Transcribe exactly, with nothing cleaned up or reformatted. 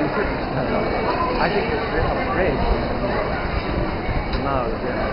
I think it's really great. No, yeah.